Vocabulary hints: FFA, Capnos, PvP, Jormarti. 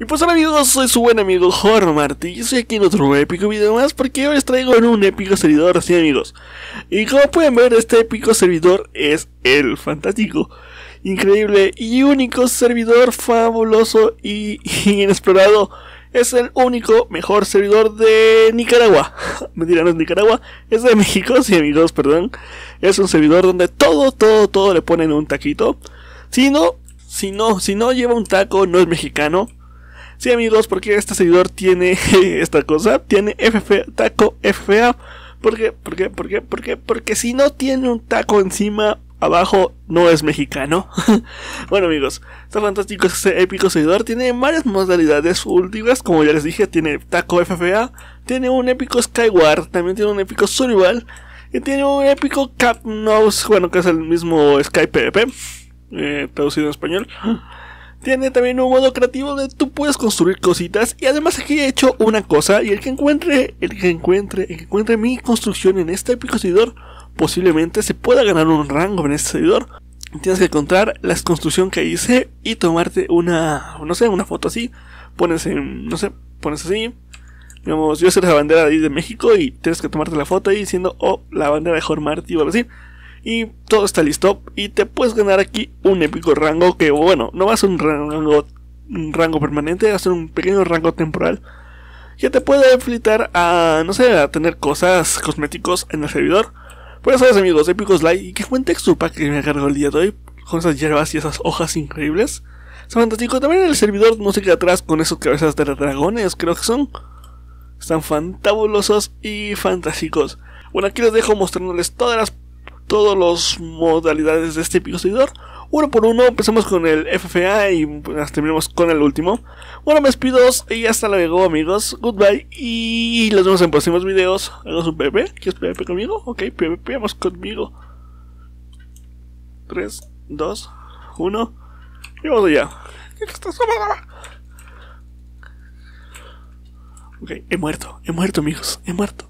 Y pues hola amigos, soy su buen amigo Jormarti y estoy aquí en otro épico video más, porque hoy les traigo en un épico servidor así amigos. Y como pueden ver, este épico servidor es el fantástico, increíble y único servidor fabuloso y inexplorado. Es el único mejor servidor de Nicaragua. Mentira, no es Nicaragua, es de México, sí amigos, perdón. Es un servidor donde todo le ponen un taquito. Si no lleva un taco, no es mexicano. Sí amigos, porque este servidor tiene esta cosa, tiene FFA, taco FFA. Porque si no tiene un taco encima, abajo, no es mexicano. Bueno amigos, está fantástico este épico servidor, tiene varias modalidades últimas, como ya les dije, tiene taco FFA, tiene un épico Skyward, también tiene un épico Survival, y tiene un épico Capnos, bueno, que es el mismo Sky PvP, traducido en español. Tiene también un modo creativo donde tú puedes construir cositas. Y además aquí he hecho una cosa. Y el que encuentre mi construcción en este épico servidor, posiblemente se pueda ganar un rango en este servidor. Tienes que encontrar la construcción que hice y tomarte una, no sé, una foto así. Pones en, no sé, pones así. Digamos, yo soy la bandera de ahí de México y tienes que tomarte la foto ahí diciendo, oh, la bandera de Jormarti o algo así. Y todo está listo y te puedes ganar aquí un épico rango que, bueno, no va a ser un rango permanente, va a ser un pequeño rango temporal que te puede afiliar a, no sé, a tener cosas, cosméticos en el servidor. Por eso, amigos, épicos like y que buen texture pack que me cargo el día de hoy con esas hierbas y esas hojas increíbles. Es fantástico. También en el servidor no se queda atrás con esos cabezas de dragones, creo que son. Están fantabulosos y fantásticos. Bueno, aquí les dejo mostrándoles todas las modalidades de este épico servidor. Uno por uno, empezamos con el FFA y terminamos con el último. Bueno, me despido y hasta luego amigos. Goodbye y nos vemos en próximos videos. Hagamos un PvP. ¿Quieres PvP conmigo? Ok, PvP, vamos conmigo. 3, 2, 1 y vamos allá. Ok, he muerto amigos, he muerto.